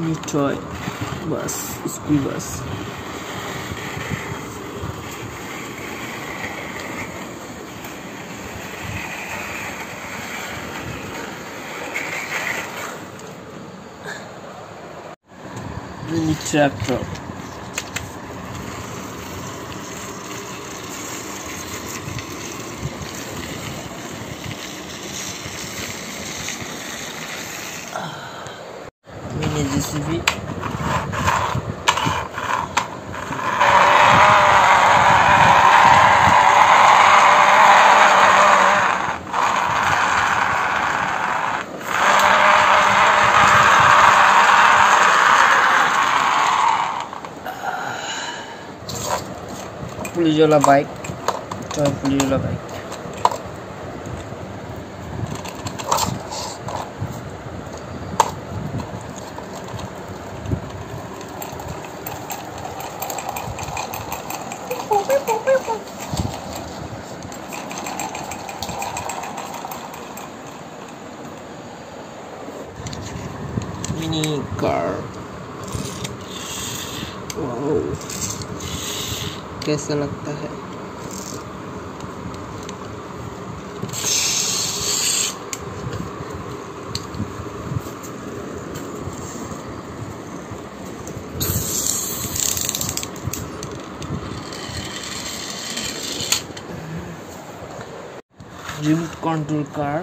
ये टॉय बस, school bus. ये ट्रैक्टर। जेसीबी पुलिस वाला बाइक, तो पुलिस वाला बाइक mini car। wow, कैसा लगता है। remote control car।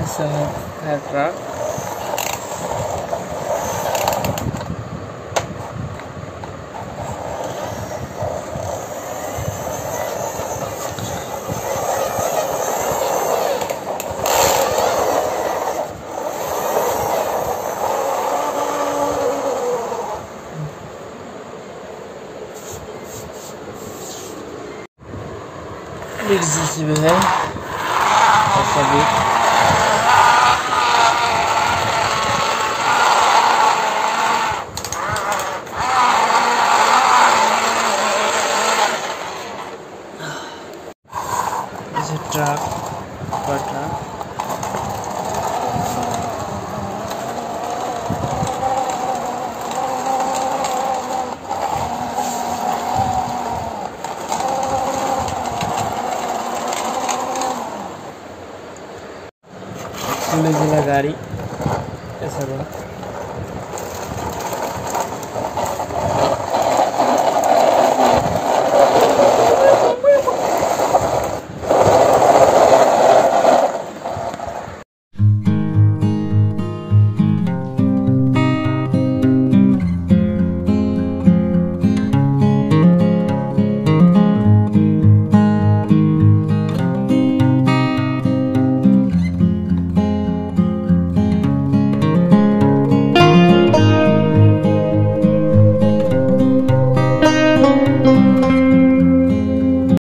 ऐसा है ट्रक। जेसीबी है ऐसा भी। ऐसे ट्रक पर ट्रक। पुलिस वाला गाड़ी ऐसा था।